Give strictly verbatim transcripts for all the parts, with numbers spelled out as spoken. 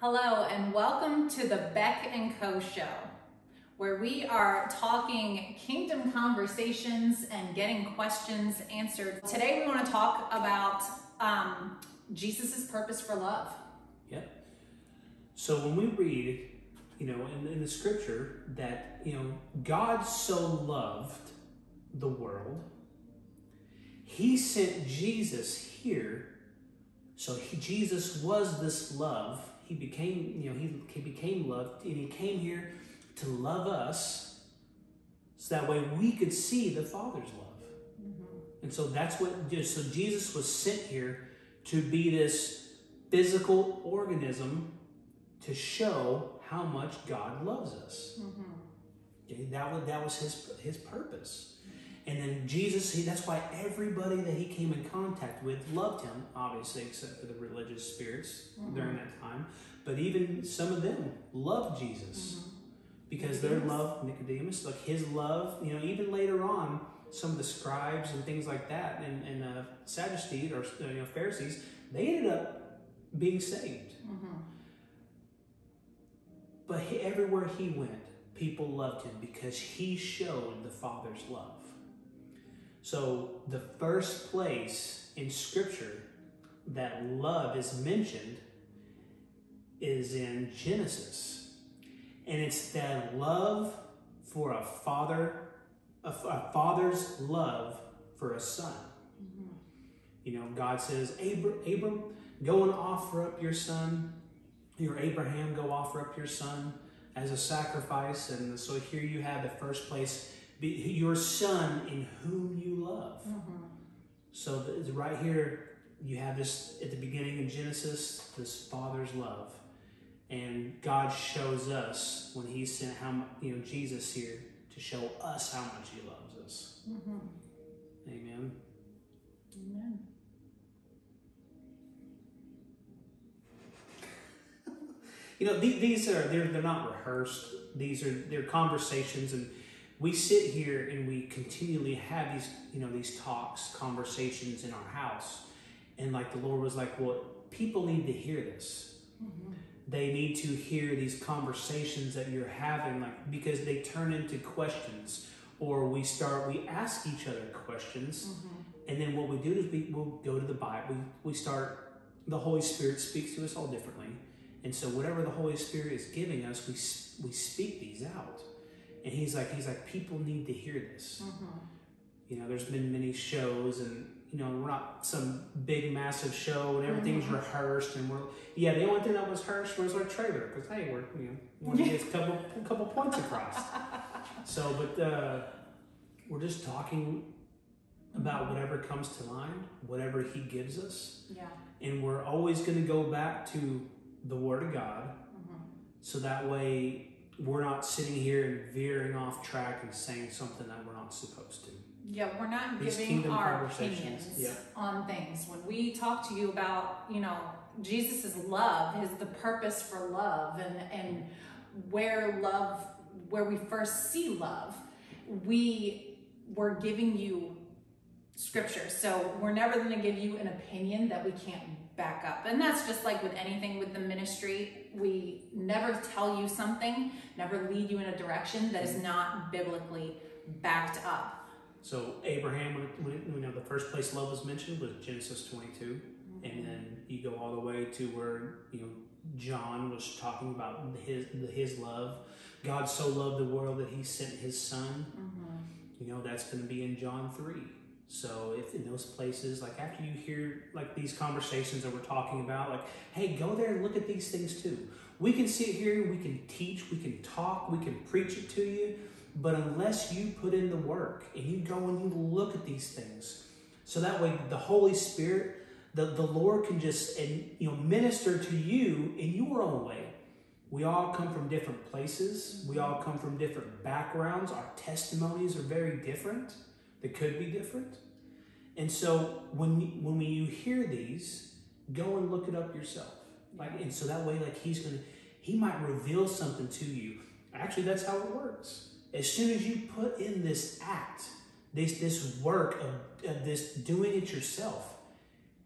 Hello and welcome to the Beck and Co Show, where we are talking kingdom conversations and getting questions answered. Today we want to talk about um, Jesus's purpose for love. Yep. Yeah. So when we read, you know, in, in the scripture that, you know, God so loved the world, he sent Jesus here. So he, Jesus was this love. He became, you know, he, he became loved, and he came here to love us so that way we could see the Father's love. Mm-hmm. And so that's what, so Jesus was sent here to be this physical organism to show how much God loves us. Mm-hmm. Okay, that was, that was his, his purpose. And then Jesus, he, that's why everybody that he came in contact with loved him, obviously, except for the religious spirits mm-hmm. during that time. But even some of them loved Jesus mm-hmm. because Nicodemus. their love, Nicodemus, like his love, you know, even later on, some of the scribes and things like that and, and uh, Sadducees or you know, Pharisees, they ended up being saved. Mm-hmm. But he, everywhere he went, people loved him because he showed the Father's love. So the first place in Scripture that love is mentioned is in Genesis. And it's that love for a father, a, a father's love for a son. Mm-hmm. You know, God says, Abram, Abram, go and offer up your son. Your Abraham, go offer up your son as a sacrifice. And so here you have the first place, be your son in whom you love. Mm-hmm. So the, right here, you have this at the beginning of Genesis, this Father's love, and God shows us when He sent how you know Jesus here to show us how much He loves us. Mm-hmm. Amen. Amen. You know th these are they're they're not rehearsed. These are they're conversations and. We sit here and we continually have these, you know, these talks, conversations in our house. And like the Lord was like, well, people need to hear this. Mm-hmm. They need to hear these conversations that you're having, like because they turn into questions or we start, we ask each other questions. Mm-hmm. And then what we do is we, we'll go to the Bible. We, we start, the Holy Spirit speaks to us all differently. And so whatever the Holy Spirit is giving us, we, we speak these out. And he's like, he's like, people need to hear this. Mm-hmm. You know, there's been many shows and, you know, we're not some big, massive show and everything's mm-hmm. rehearsed and we're, yeah, the only thing that was rehearsed was our trailer because, hey, we're, you know, we're going to get a couple, a couple points across. So, but uh, we're just talking about whatever comes to mind, whatever he gives us. Yeah. And we're always going to go back to the Word of God. Mm-hmm. So that way, we're not sitting here and veering off track and saying something that we're not supposed to. Yeah, we're not These giving our opinions yeah. on things. When we talk to you about, you know, Jesus's love, his the purpose for love and, and where love, where we first see love, we were giving you scripture. So we're never going to give you an opinion that we can't back up. And that's just like with anything with the ministry. We never tell you something, never lead you in a direction that is not biblically backed up. So Abraham, when, when, you know, the first place love was mentioned was Genesis twenty-two. Mm-hmm. And then you go all the way to where, you know, John was talking about his, his love. God so loved the world that he sent his son. Mm-hmm. You know, that's going to be in John three. So if in those places, like after you hear like these conversations that we're talking about, like, hey, go there and look at these things too. We can sit here, we can teach, we can talk, we can preach it to you. But unless you put in the work and you go and you look at these things, so that way the Holy Spirit, the, the Lord can just, and you know, minister to you in your own way. We all come from different places. We all come from different backgrounds. Our testimonies are very different. That could be different. And so when when you hear these, go and look it up yourself. Like, and so that way, like he's gonna, he might reveal something to you. Actually, that's how it works. As soon as you put in this act, this this work of, of this doing it yourself,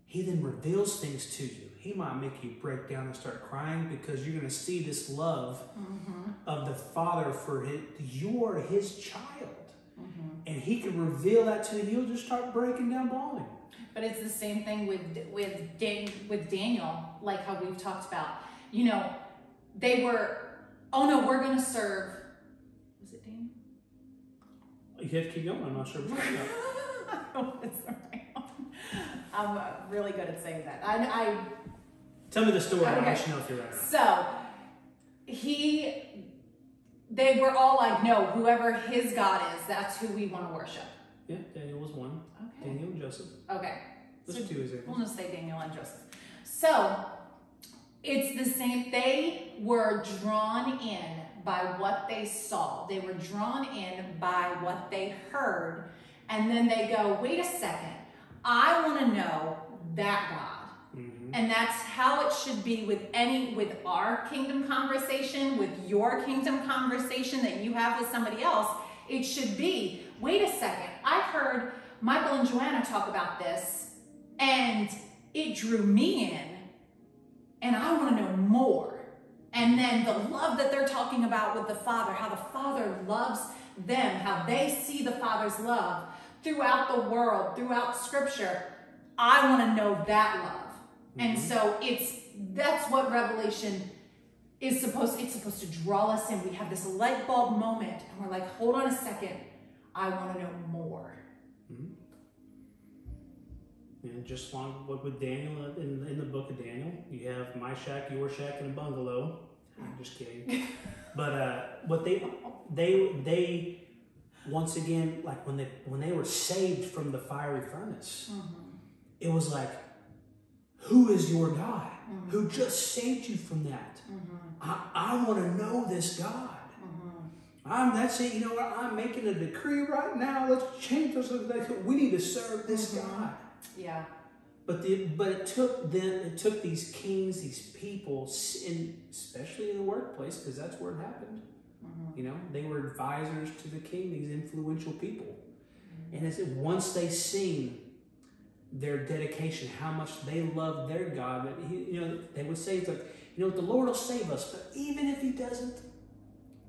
he then reveals things to you. he might make you break down and start crying, because you're going to see this love mm-hmm. of the Father for his, you're his child. Mm-hmm. And he can reveal that to you. You'll just start breaking down, bawling. But it's the same thing with with Dan, with Daniel, like how we've talked about. You know, they were, oh no, we're going to serve. Was it Daniel? You have to keep going. I'm not sure. I'm really good at saying that. I, I Tell me the story. Okay. I should know if you're right. So, he, they were all like, no, whoever his God is, that's who we want to worship. Yeah, Daniel was one. Okay. Daniel and Joseph. Okay. Those so, are two examples. We'll just say Daniel and Joseph. So, it's the same. They were drawn in by what they saw. They were drawn in by what they heard. And then they go, wait a second. I want to know that God. Mm-hmm. And that's how it should be with any, with our kingdom conversation, with your kingdom conversation that you have with somebody else. It should be, wait a second, I heard Michael and Joanna talk about this and it drew me in and I want to know more. And then the love that they're talking about with the Father, how the Father loves them, how they see the Father's love throughout the world, throughout scripture, I want to know that love. Mm-hmm. And so it's, that's what Revelation is supposed, it's supposed to draw us in. We have this light bulb moment and we're like, hold on a second. I want to know more. Mm-hmm. And just like with Daniel, in, in the book of Daniel, you have my shack, your shack, and a bungalow. I'm just kidding. But uh, what they, they, they, once again, like when they when they were saved from the fiery furnace, mm-hmm. it was like, who is your God? Mm-hmm. Who just saved you from that? Mm-hmm. I, I want to know this God. Mm-hmm. I'm that's it. You know what? I'm making a decree right now. Let's change this. We need to serve this mm-hmm. God. Yeah. But the but it took them. It took these kings, these people, in, especially in the workplace, because that's where it happened. You know, they were advisors to the king, these influential people. And it's once they seen their dedication, how much they loved their God, that he, you know, they would say, it's like, you know, the Lord will save us, but even if he doesn't,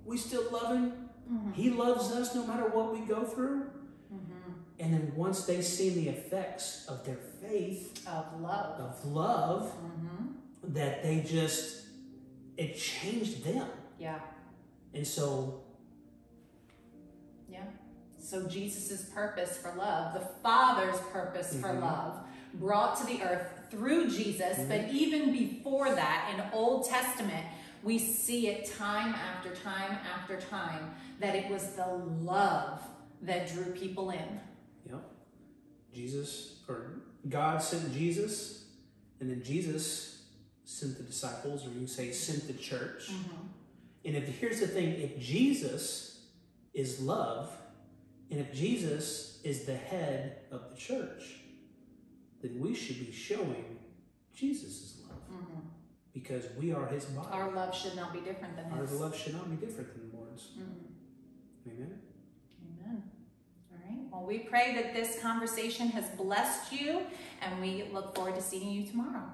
we still love him. Mm-hmm. He loves us no matter what we go through. Mm-hmm. And then once they seen the effects of their faith, of love, of love, mm-hmm. that they just, it changed them. Yeah. And so, yeah, so Jesus's purpose for love, the Father's purpose mm-hmm. for love, brought to the earth through Jesus, mm-hmm. but even before that, in Old Testament, we see it time after time after time, that it was the love that drew people in. Yep. Jesus, or God sent Jesus, and then Jesus sent the disciples, or you say sent the church. Mm-hmm. And if here's the thing, if Jesus is love, and if Jesus is the head of the church, then we should be showing Jesus' love. Mm-hmm. Because we are his body. Our love should not be different than his. Our love should not be different than the Lord's. Mm-hmm. Amen? Amen. All right. Well, we pray that this conversation has blessed you, and we look forward to seeing you tomorrow.